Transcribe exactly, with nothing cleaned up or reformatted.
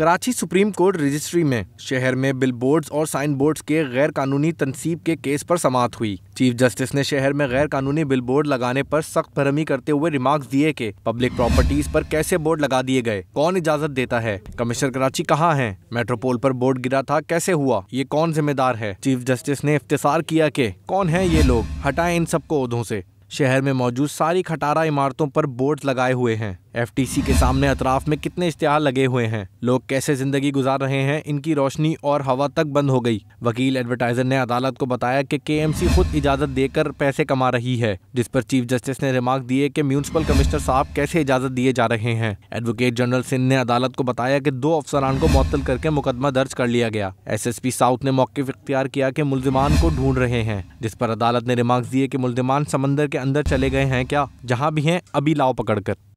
Karachi supreme court registry में शहर में बिलबोर्ड्स और साइन बोर्ड्स के गैर कानूनी तनसीब के केस पर समाअत हुई। चीफ जस्टिस ने शहर में गैर कानूनी बिलबोर्ड लगाने पर सख्त बरहमी करते हुए रिमार्क्स दिए कि पब्लिक प्रॉपर्टीज पर कैसे बोर्ड लगा दिए गए, कौन इजाजत देता है, कमिश्नर कराची कहाँ है, मेट्रोपोल पर बोर्ड गिरा था कैसे हुआ, ये कौन जिम्मेदार है। चीफ जस्टिस ने इफ्तिसार किया कि कौन है ये लोग, हटाएं इन सबको ओहदों से। शहर में मौजूद सारी खटारा इमारतों पर बोर्ड लगाए हुए हैं। एफटीसी के सामने अतराफ में कितने इश्तिहार लगे हुए हैं, लोग कैसे जिंदगी गुजार रहे हैं, इनकी रोशनी और हवा तक बंद हो गई। वकील एडवर्टाइजर ने अदालत को बताया कि केएमसी खुद इजाजत देकर पैसे कमा रही है, जिस पर चीफ जस्टिस ने रिमार्क दिए कि म्यूनिसिपल कमिश्नर साहब कैसे इजाजत दिए जा रहे हैं। एडवोकेट जनरल सिंध ने अदालत को बताया कि दो अफसरान को मुअत्तल करके मुकदमा दर्ज कर लिया गया। एस एस पी साउथ ने मौक़िफ़ इख्तियार किया कि मुलजिमान को ढूंढ रहे हैं, जिस पर अदालत ने रिमार्क दिए कि मुलजिमान समंदर के अंदर चले गए हैं क्या, जहाँ भी हैं अभी लाओ पकड़ कर।